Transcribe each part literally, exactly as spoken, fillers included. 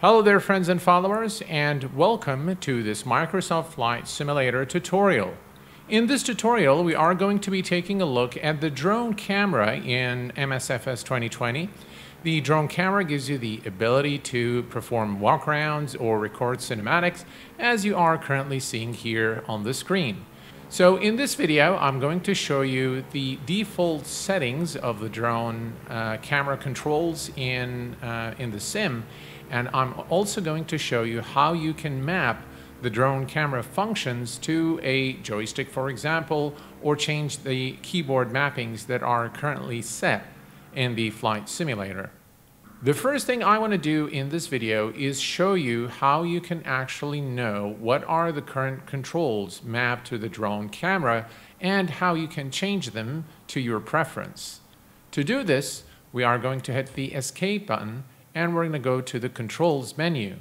Hello there friends and followers, and welcome to this Microsoft Flight Simulator tutorial. In this tutorial we are going to be taking a look at the drone camera in M S F S twenty twenty. The drone camera gives you the ability to perform walkarounds or record cinematics, as you are currently seeing here on the screen. So in this video I'm going to show you the default settings of the drone uh, camera controls in, uh, in the sim. And I'm also going to show you how you can map the drone camera functions to a joystick, for example, or change the keyboard mappings that are currently set in the flight simulator. The first thing I want to do in this video is show you how you can actually know what are the current controls mapped to the drone camera and how you can change them to your preference. To do this, we are going to hit the escape button and we're going to go to the controls menu.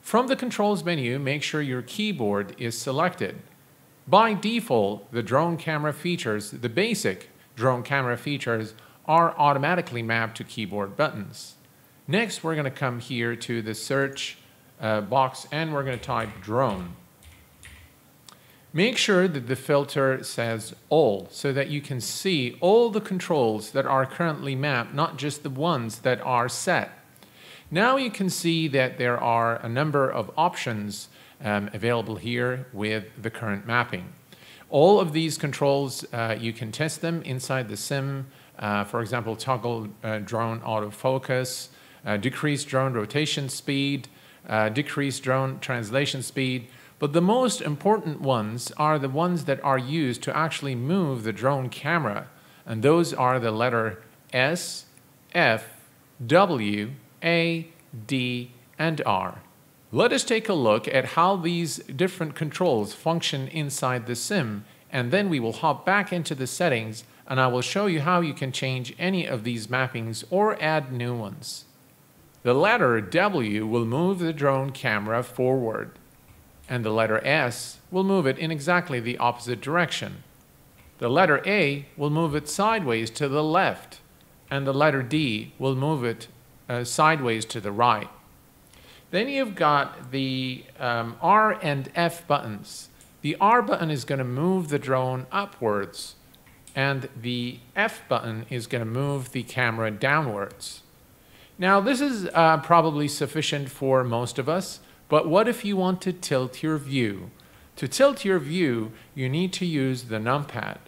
From the controls menu, make sure your keyboard is selected. By default, the drone camera features, the basic drone camera features, are automatically mapped to keyboard buttons. Next, we're going to come here to the search uh, box and we're going to type drone. Make sure that the filter says all, so that you can see all the controls that are currently mapped, not just the ones that are set. Now you can see that there are a number of options um, available here with the current mapping. All of these controls, uh, you can test them inside the sim. Uh, for example, toggle uh, drone autofocus, uh, decrease drone rotation speed, uh, decrease drone translation speed. But the most important ones are the ones that are used to actually move the drone camera. And those are the letter S, F, W, A, D, and R. Let us take a look at how these different controls function inside the sim, and then we will hop back into the settings and I will show you how you can change any of these mappings or add new ones. The letter W will move the drone camera forward, and the letter S will move it in exactly the opposite direction. The letter A will move it sideways to the left, and the letter D will move it Uh, sideways to the right. Then you've got the um, R and F buttons. The R button is going to move the drone upwards, and the F button is going to move the camera downwards. Now this is uh, probably sufficient for most of us, but what if you want to tilt your view? To tilt your view, you need to use the numpad.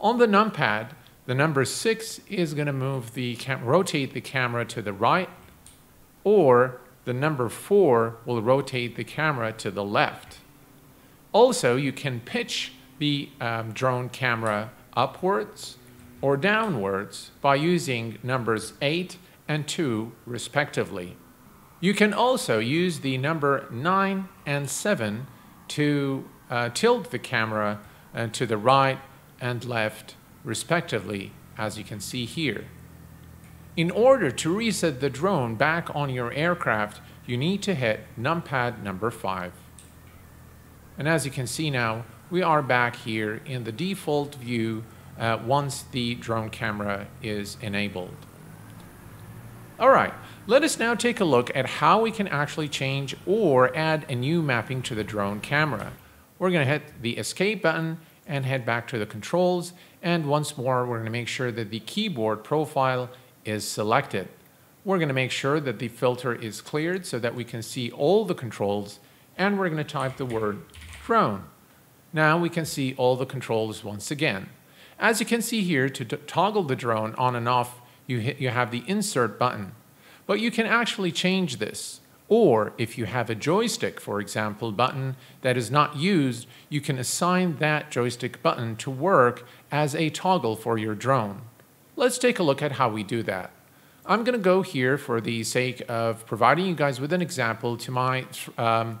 On the numpad, the number six is going to move the cam rotate the camera to the right, or the number four will rotate the camera to the left. Also, you can pitch the um, drone camera upwards or downwards by using numbers eight and two respectively. You can also use the number nine and seven to uh, tilt the camera uh, to the right and left respectively, as you can see here. In order to reset the drone back on your aircraft, you need to hit numpad number five. And as you can see now, we are back here in the default view uh, once the drone camera is enabled. Alright, let us now take a look at how we can actually change or add a new mapping to the drone camera. We're going to hit the escape button and head back to the controls, and once more we're going to make sure that the keyboard profile is selected. We're going to make sure that the filter is cleared so that we can see all the controls, and we're going to type the word drone. Now we can see all the controls once again. As you can see here, to toggle the drone on and off, you, hit, you have the insert button, but you can actually change this. Or if you have a joystick, for example, button that is not used, you can assign that joystick button to work as a toggle for your drone. Let's take a look at how we do that. I'm going to go here, for the sake of providing you guys with an example, to my um,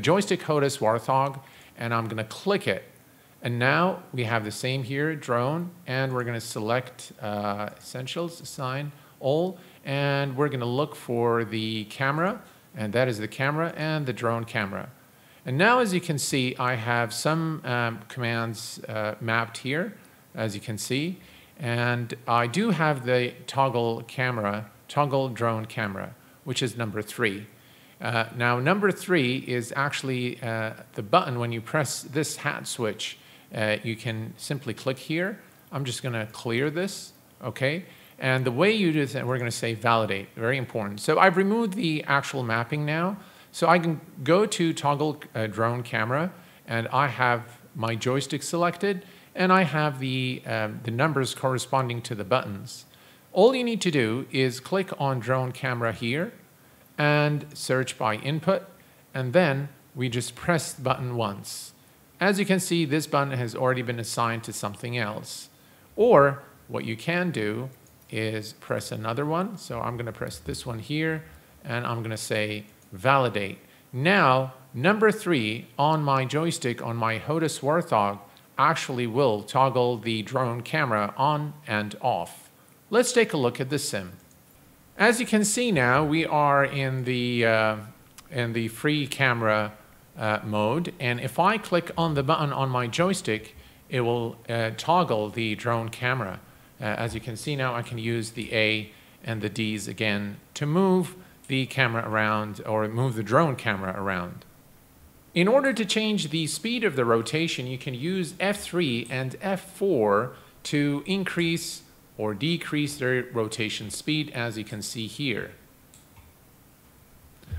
joystick HOTAS Warthog, and I'm going to click it. And now we have the same here, drone, and we're going to select uh, essentials, assign all, and we're going to look for the camera. And that is the camera and the drone camera. And now, as you can see, I have some um, commands uh, mapped here, as you can see. And I do have the toggle camera, toggle drone camera, which is number three. Uh, now, number three is actually uh, the button. When you press this hat switch, uh, you can simply click here. I'm just going to clear this, okay? And the way you do that, we're going to say validate, very important. So I've removed the actual mapping now. So I can go to toggle uh, drone camera, and I have my joystick selected, and I have the, um, the numbers corresponding to the buttons. All you need to do is click on drone camera here, and search by input, and then we just press the button once. As you can see, this button has already been assigned to something else. Or what you can do is press another one. So I'm gonna press this one here, and I'm gonna say validate. Now, number three on my joystick, on my HOTAS Warthog, actually will toggle the drone camera on and off. Let's take a look at the sim. As you can see now, we are in the, uh, in the free camera uh, mode, and if I click on the button on my joystick, it will uh, toggle the drone camera. Uh, as you can see now, I can use the A and the D's again to move the camera around, or move the drone camera around. In order to change the speed of the rotation, you can use F three and F four to increase or decrease their rotation speed, as you can see here.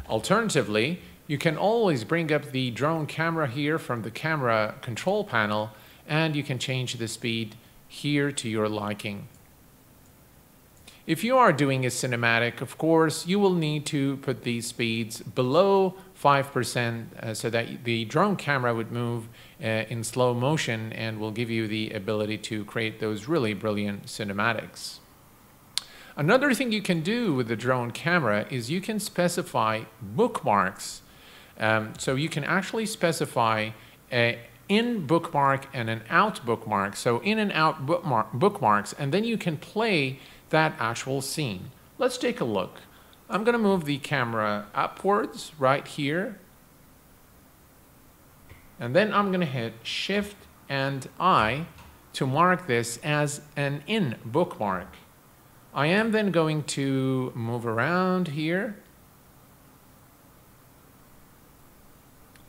Alternatively, you can always bring up the drone camera here from the camera control panel, and you can change the speed here to your liking. If you are doing a cinematic, of course, you will need to put these speeds below five percent uh, so that the drone camera would move uh, in slow motion and will give you the ability to create those really brilliant cinematics. Another thing you can do with the drone camera is you can specify bookmarks. Um, so you can actually specify a in bookmark and an out bookmark, so in and out bookmark, bookmarks, and then you can play that actual scene. Let's take a look. I'm going to move the camera upwards right here, and then I'm going to hit Shift and I to mark this as an in bookmark. I am then going to move around here,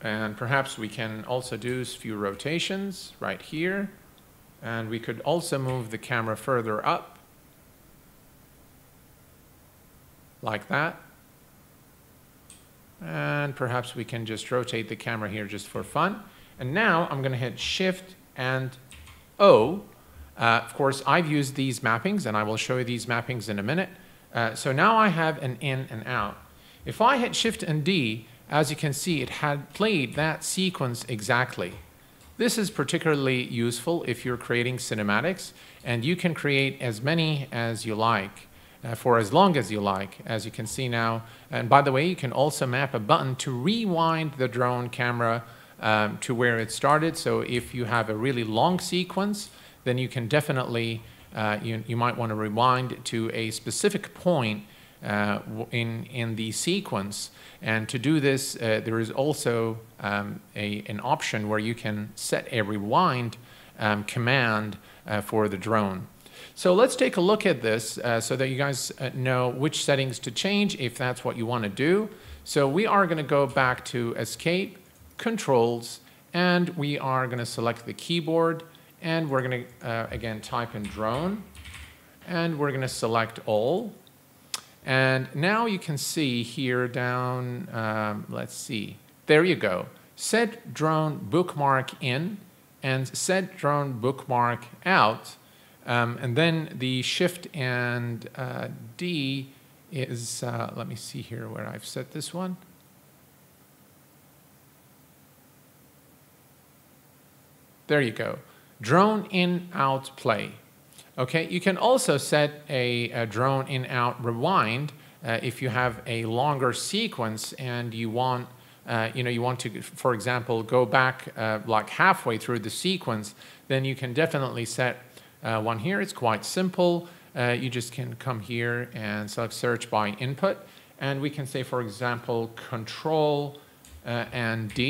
and perhaps we can also do a few rotations right here, and we could also move the camera further up like that, and perhaps we can just rotate the camera here just for fun. And now I'm going to hit Shift and O. Uh, of course, I've used these mappings, and I will show you these mappings in a minute. Uh, so now I have an in and out. If I hit Shift and D, as you can see, it had played that sequence exactly. This is particularly useful if you're creating cinematics, and you can create as many as you like uh, for as long as you like, as you can see now. And by the way, you can also map a button to rewind the drone camera um, to where it started. So if you have a really long sequence, then you can definitely, uh, you, you might want to rewind to a specific point Uh, in, in the sequence. And to do this, uh, there is also um, a, an option where you can set a rewind um, command uh, for the drone. So let's take a look at this uh, so that you guys uh, know which settings to change if that's what you want to do. So we are going to go back to Escape, Controls, and we are going to select the keyboard, and we're going to, uh, again, type in drone, and we're going to select all. And now you can see here down, um, let's see, there you go. Set drone bookmark in and set drone bookmark out. Um, and then the Shift and uh, D is, uh, let me see here where I've set this one. There you go. Drone in, out, play. Okay, you can also set a, a drone in out rewind uh, if you have a longer sequence and you want, uh, you know, you want to, for example, go back uh, like halfway through the sequence. Then you can definitely set uh, one here. It's quite simple. Uh, you just can come here and select search by input, and we can say, for example, Control uh, and D.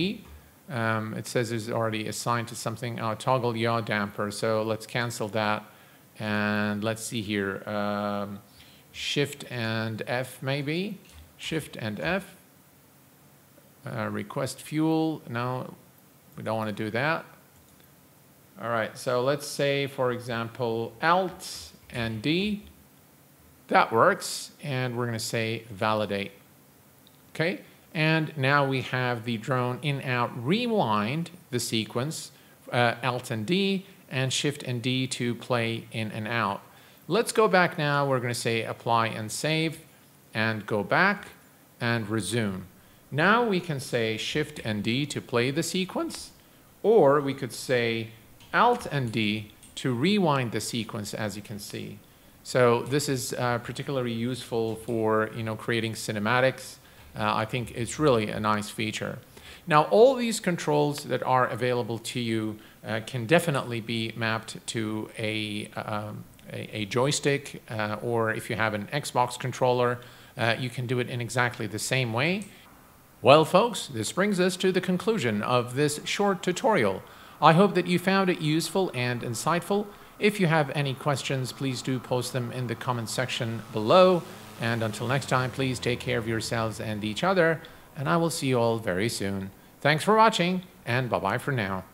Um, it says it's already assigned to something. I'll toggle yaw damper. So let's cancel that. And let's see here, um, Shift and F maybe, Shift and F, Uh, request fuel. No, we don't want to do that. All right, so let's say, for example, Alt and D. That works, and we're going to say validate. Okay, and now we have the drone in, out, rewind the sequence, uh, Alt and D, and Shift and D to play in and out. Let's go back now. We're going to say apply and save, and go back and resume. Now we can say Shift and D to play the sequence, or we could say Alt and D to rewind the sequence, as you can see. So this is uh, particularly useful for, you know, creating cinematics. Uh, I think it's really a nice feature. Now, all these controls that are available to you uh, can definitely be mapped to a, um, a, a joystick, uh, or if you have an Xbox controller, uh, you can do it in exactly the same way. Well, folks, this brings us to the conclusion of this short tutorial. I hope that you found it useful and insightful. If you have any questions, please do post them in the comment section below. And until next time, please take care of yourselves and each other. And I will see you all very soon. Thanks for watching, and bye-bye for now.